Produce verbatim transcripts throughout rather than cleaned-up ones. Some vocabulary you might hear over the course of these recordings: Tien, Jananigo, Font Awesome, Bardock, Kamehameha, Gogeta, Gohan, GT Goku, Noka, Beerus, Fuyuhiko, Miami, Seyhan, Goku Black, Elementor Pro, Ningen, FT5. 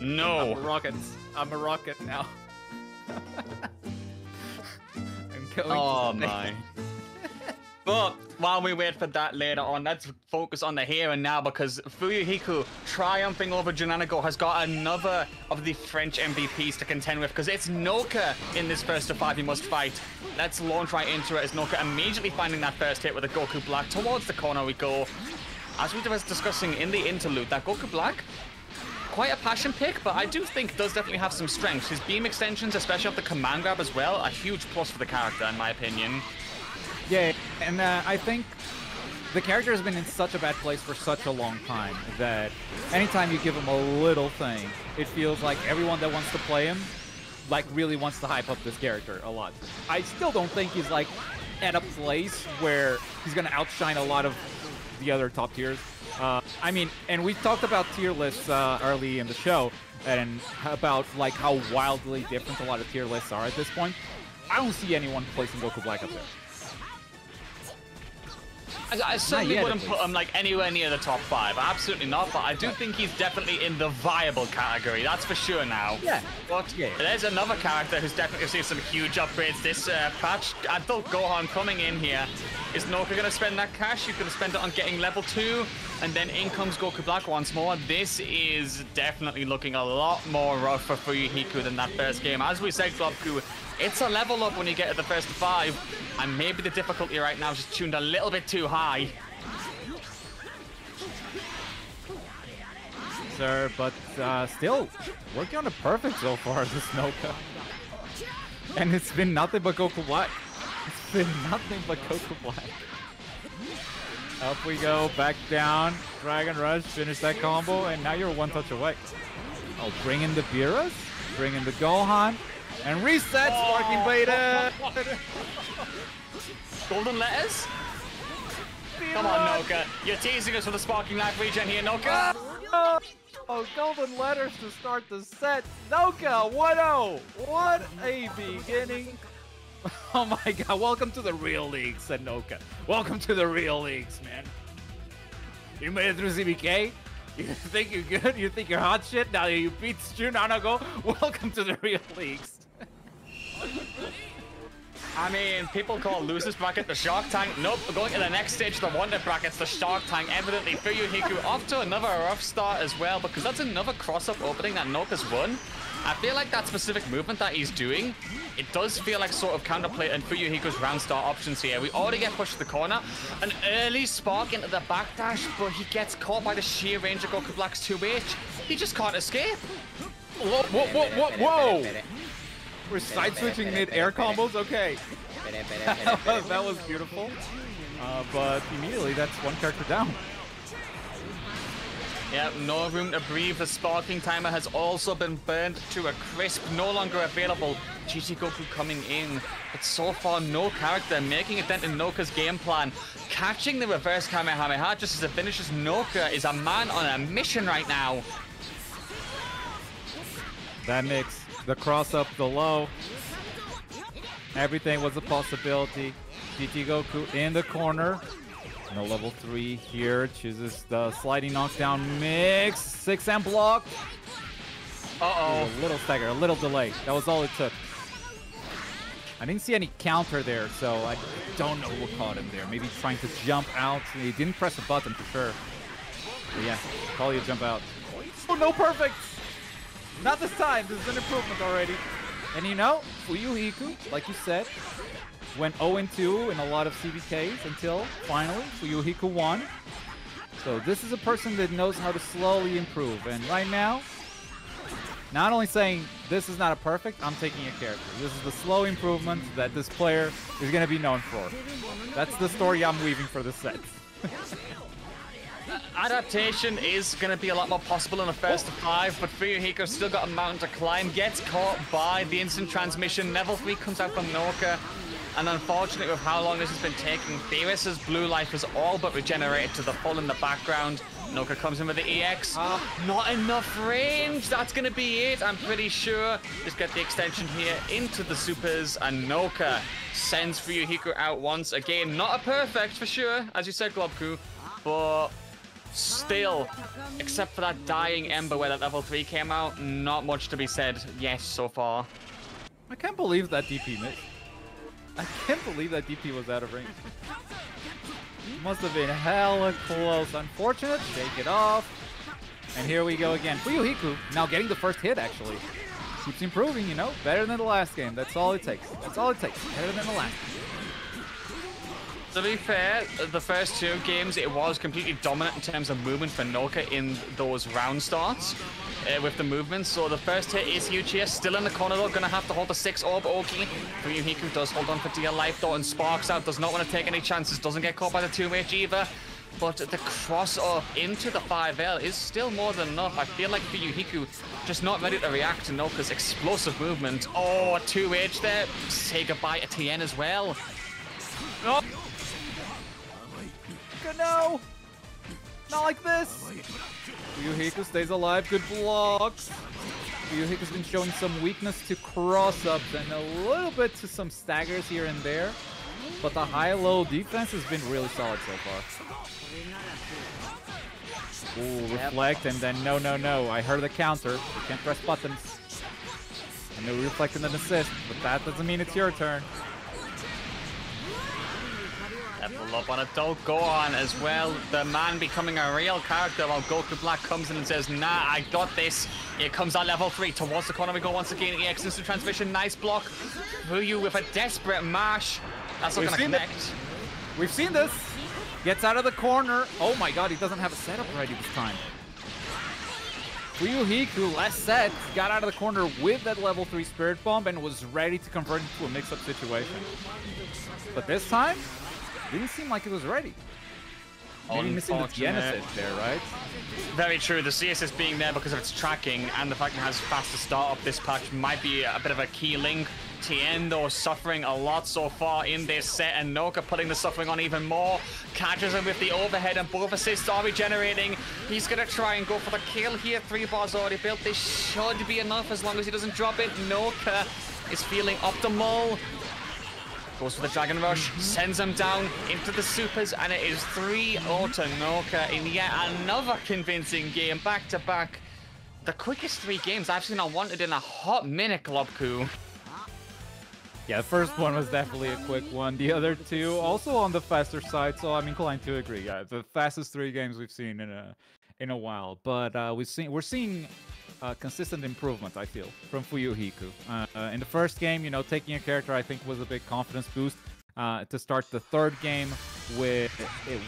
No. I'm Moroccan. I'm Moroccan now. I'm going oh to my. But while we wait for that later on, let's focus on the here and now, because Fuyuhiko triumphing over Jananigo has got another of the French M V Ps to contend with, because it's Noka in this first of five he must fight. Let's launch right into it as Noka immediately finding that first hit with a Goku Black. Towards the corner we go. As we were discussing in the interlude, that Goku Black, quite a passion pick, but I do think does definitely have some strengths. His beam extensions, especially off the command grab as well, a huge plus for the character in my opinion. Yeah, and uh, I think the character has been in such a bad place for such a long time that anytime you give him a little thing, it feels like everyone that wants to play him like really wants to hype up this character a lot. I still don't think he's like at a place where he's going to outshine a lot of the other top tiers. Uh, I mean, and we talked about tier lists uh, early in the show and about like how wildly different a lot of tier lists are at this point. I don't see anyone placing Goku Black up there. I, I certainly yet, wouldn't put him like anywhere near the top five. Absolutely not, but I do think he's definitely in the viable category. That's for sure now. Yeah. But yeah, yeah. There's another character who's definitely seen some huge upgrades this uh, patch. Adult Gohan coming in here. Is Noka going to spend that cash? He's going to spend it on getting level two, and then in comes Goku Black once more. This is definitely looking a lot more rough for Fuyuhiko than that first game. As we said, Goku, it's a level up when you get to the first five, and maybe the difficulty right now is just tuned a little bit too high. Sir, but uh, still working on a perfect so far, this Noka. And it's been nothing but Goku Black. It's been nothing but Goku Black. Up we go, back down, Dragon Rush, finish that combo, and now you're one touch away. I'll bring in the Beerus, bring in the Gohan. And reset, Sparking oh, Beta! What, what, what? Golden letters? Beerus. Come on, Noka. You're teasing us with a Sparking Knife regen here, Noka. Oh, oh, golden letters to start the set. Noka, one oh. What a beginning. Oh my god, welcome to the real leagues, said Noka. Welcome to the real leagues, man. You made it through C B K? You think you're good? You think you're hot shit? Now you beat Jananigo? Welcome to the real leagues. I mean, people call losers bracket the Shark Tank. Nope, we're going to the next stage, the Wonder Brackets, the Shark Tank. Evidently, Fuyuhiko off to another rough start as well, because that's another cross-up opening that Noka's won. I feel like that specific movement that he's doing, it does feel like sort of counterplay and Fuyuhiko's round start options here. We already get pushed to the corner. An early spark into the backdash, but he gets caught by the sheer range of Goku Black's two H. He just can't escape. Whoa, whoa, whoa, whoa, whoa! We're side-switching mid-air combos? Okay. that, was, that was beautiful. Uh, but immediately, that's one character down. Yeah, no room to breathe. The Sparking Timer has also been burned to a crisp, no longer available. G T Goku coming in, but so far no character making a dent in Noka's game plan. Catching the reverse Kamehameha just as it finishes Noka is a man on a mission right now. That mix, the cross up, the low, everything was a possibility. G T Goku in the corner. No level three here, chooses the sliding knockdown mix, six M block. Uh-oh. A little stagger, a little delay. That was all it took. I didn't see any counter there, so I don't know what caught him there. Maybe trying to jump out. He didn't press a button for sure. But yeah, call you jump out. Oh, no perfect! Not this time, this is an improvement already. And you know, Fuyuhiko, like you said, went oh and two in a lot of C B Ks until finally Fuyuhiko won. So this is a person that knows how to slowly improve. And right now, not only saying this is not a perfect, I'm taking a character. This is the slow improvement that this player is going to be known for. That's the story I'm weaving for this set. Adaptation is going to be a lot more possible in the first oh. five, but Fuyuhiko's still got a mountain to climb. Gets caught by the instant transmission. Level three comes out from Noka. And unfortunately, with how long this has been taking, Beerus's blue life is all but regenerated to the full in the background. Noka comes in with the E X. Uh, not enough range. That's going to be it, I'm pretty sure. Just get the extension here into the supers, and Noka sends Fuyuhiko out once again. Not a perfect, for sure, as you said, Globku, but Still, except for that dying ember where that level three came out, not much to be said. Yes, so far. I can't believe that D P missed. I can't believe that D P was out of range. Must have been hella close. Unfortunate. Shake it off. And here we go again. Fuyuhiko now getting the first hit, actually. Keeps improving, you know? Better than the last game. That's all it takes. That's all it takes. Better than the last game. To be fair, the first two games, it was completely dominant in terms of movement for Noka in those round starts uh, with the movement. So the first hit is huge here. Still in the corner, though. Going to have to hold the six orb. Okay. Fuyuhiko does hold on for dear life, though, and sparks out. Does not want to take any chances. Doesn't get caught by the two-mage either. But the cross-up into the five L is still more than enough. I feel like Fuyuhiko just not ready to react to Noka's explosive movement. Oh, a two-edge there. Say goodbye to Tien as well. Oh. No! Not like this! Fuyuhiko stays alive. Good blocks. Fuyuhiko's been showing some weakness to cross-ups and a little bit to some staggers here and there. But the high-low defense has been really solid so far. Ooh, reflect and then no, no, no. I heard the counter. You can't press buttons. I know we reflect and then assist, but that doesn't mean it's your turn. Level up on adult Gohan as well. The man becoming a real character while Goku Black comes in and says, nah, I got this. Here comes our level three. Towards the corner we go once again. E X instant transmission. Nice block. Fuyu with a desperate mash. That's not going to connect. This. We've seen this. Gets out of the corner. Oh my god, he doesn't have a setup ready this time. Fuyuhiko, last set, got out of the corner with that level three Spirit Bomb and was ready to convert into a mix-up situation. But this time, didn't seem like it was ready. Maybe missing the Tien assist there, right? Very true. The C S S being there because of its tracking and the fact it has faster start up this patch might be a bit of a key link. Tien, though, suffering a lot so far in this set, and Noka putting the suffering on even more. Catches him with the overhead, and both assists are regenerating. He's going to try and go for the kill here. Three bars already built. This should be enough as long as he doesn't drop it. Noka is feeling optimal. Goes for the Dragon Rush, mm-hmm. sends him down into the supers, and it is three oh to Noka in yet another convincing game, back-to-back. -back. The quickest three games I've seen I wanted in a hot minute, Globku. Yeah, the first one was definitely a quick one. The other two also on the faster side, so I'm inclined to agree, guys. Yeah, the fastest three games we've seen in a in a while, but uh, we've seen we're seeing uh, consistent improvement, I feel, from Fuyuhiko. Uh, uh, in the first game, you know, taking a character I think was a big confidence boost. Uh, to start the third game with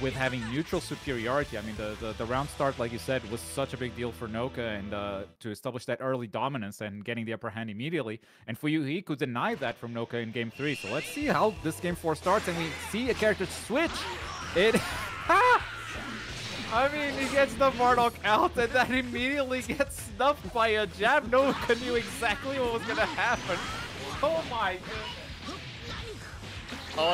with having neutral superiority. I mean, the, the, the round start, like you said, was such a big deal for Noka and uh, to establish that early dominance and getting the upper hand immediately. And Fuyuhiko denied that from Noka in game three. So let's see how this game four starts and we see a character switch. It... I mean, he gets the Bardock out and that immediately gets snuffed by a jab. Noka knew exactly what was going to happen. Oh my goodness.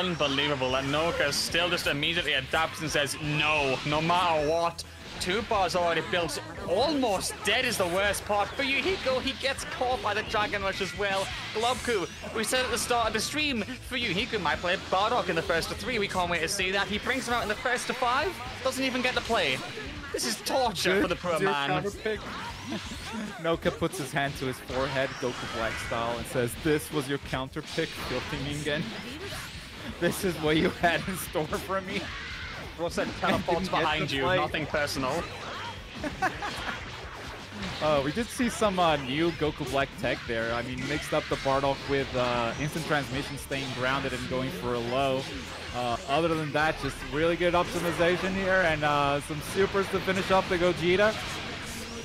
Unbelievable, and Noka still just immediately adapts and says no, no matter what. Two bars already built, almost dead is the worst part. But Fuyuhiko, he gets caught by the Dragon Rush as well. Globku, we said at the start of the stream, Fuyuhiko might play Bardock in the first to three. We can't wait to see that. He brings him out in the first to five, doesn't even get to play. This is torture dude, for the pro man. Noka puts his hand to his forehead, Goku Black style, and says, this was your counter pick, filthy Ningen. This is what you had in store for me. What's that teleports behind you? Nothing personal. Oh, we did see some uh, new Goku Black tech there. I mean, mixed up the Bardock with uh, instant transmission, staying grounded and going for a low. Uh, other than that, just really good optimization here and uh, some supers to finish off the Gogeta.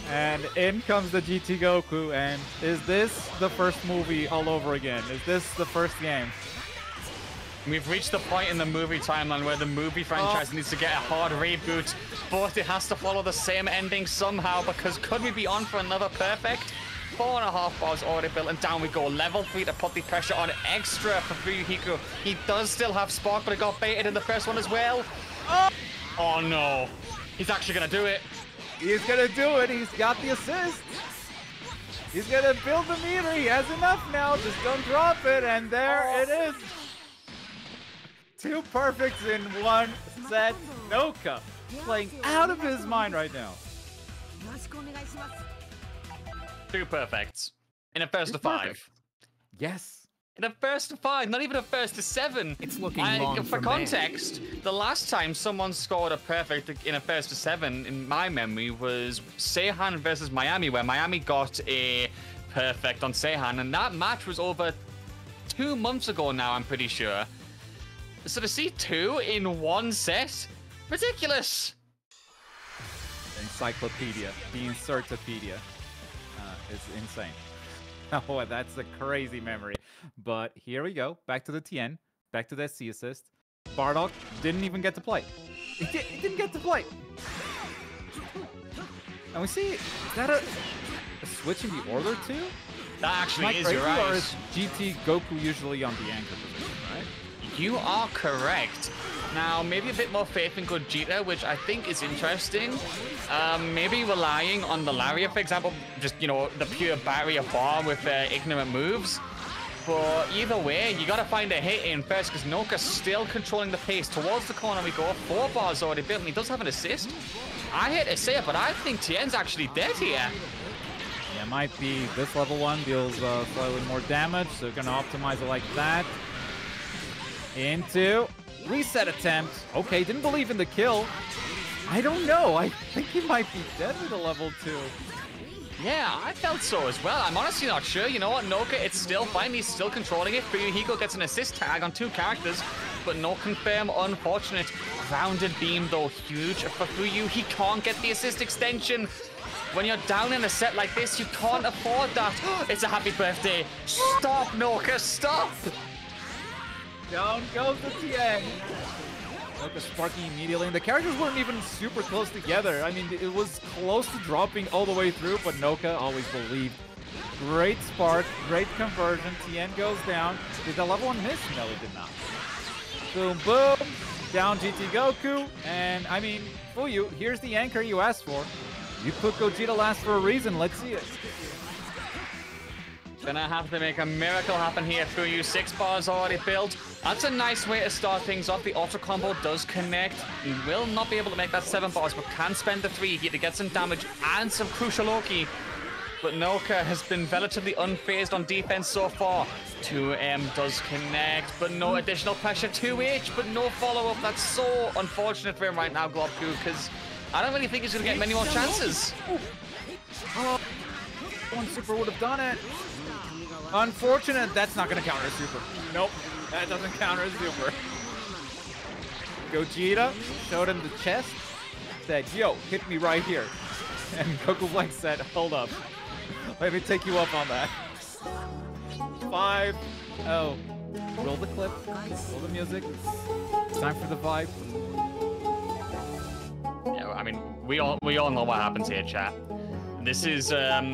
And in comes the G T Goku. And is this the first movie all over again? Is this the first game? We've reached the point in the movie timeline where the movie franchise oh. needs to get a hard reboot, but it has to follow the same ending somehow, because could we be on for another perfect? Four and a half bars already built, and down we go. Level three to put the pressure on extra for Fuyuhiko. He does still have spark, but it got baited in the first one as well. Oh, oh no. He's actually going to do it. He's going to do it. He's got the assist. He's going to build the meter. He has enough now. Just don't drop it, and there oh. it is. Two perfects in one set. Noka playing out of his mind right now. Two perfects. In a first You're to perfect. five. Yes. In a first to five, not even a first to seven. It's looking I, long For context, man. the last time someone scored a perfect in a first to seven, in my memory, was Seyhan versus Miami, where Miami got a perfect on Seyhan, and that match was over two months ago now, I'm pretty sure. So to see two in one set? Ridiculous! Encyclopedia. The Insertopedia. Uh, it's insane. Oh, that's a crazy memory. But here we go. Back to the Tien. Back to that C assist. Bardock didn't even get to play. He, did, he didn't get to play. And we see, is that a, a switch in the order too? That actually Mike is, you're right. Or is G T Goku usually on the anchor position, right? You are correct. Now, maybe a bit more faith in Gogeta, which I think is interesting. Um, maybe relying on the Laria, for example, just, you know, the pure barrier bomb with their ignorant moves. But either way, you got to find a hit in first, because Noka's still controlling the pace. Towards the corner we go. Four bars already built, and he does have an assist. I hit a save, but I think Tien's actually dead here. Yeah, might be. This level one deals uh, slightly more damage, so you're going to optimize it like that. Into... reset attempt. Okay, didn't believe in the kill. I don't know. I think he might be dead with a level two. Yeah, I felt so as well. I'm honestly not sure. You know what, Noka, it's still fine. He's still controlling it. Fuyuhiko gets an assist tag on two characters, but no confirm. Unfortunate. Rounded beam, though, huge for Fuyu. He can't get the assist extension. When you're down in a set like this, you can't afford that. It's a happy birthday. Stop, Noka, stop! Down goes the Tien! Noka sparking immediately, and the characters weren't even super close together. I mean, it was close to dropping all the way through, but Noka always believed. Great spark, great conversion. Tien goes down. Did the level one miss? No, it did not. Boom, boom. Down G T Goku. And, I mean, fool you. Here's the anchor you asked for. You put Gogeta last for a reason. Let's see it. Gonna have to make a miracle happen here through you. Six bars already built. That's a nice way to start things off. The auto combo does connect. He will not be able to make that seven bars, but can spend the three here to get some damage and some crucial Oki. But Noka has been relatively unfazed on defense so far. two M does connect, but no additional pressure. two H, but no follow-up. That's so unfortunate for him right now, Globku, because I don't really think he's gonna get many more chances. Oh, one super would have done it. Unfortunate, that's not gonna counter super. Nope, that doesn't counter super. Gogeta showed him the chest, said, yo, hit me right here. And Goku Black said, hold up. Let me take you up on that. Five. Oh. Roll the clip. Roll the music. It's time for the vibe. Yeah, I mean, we all we all know what happens here, chat. This is um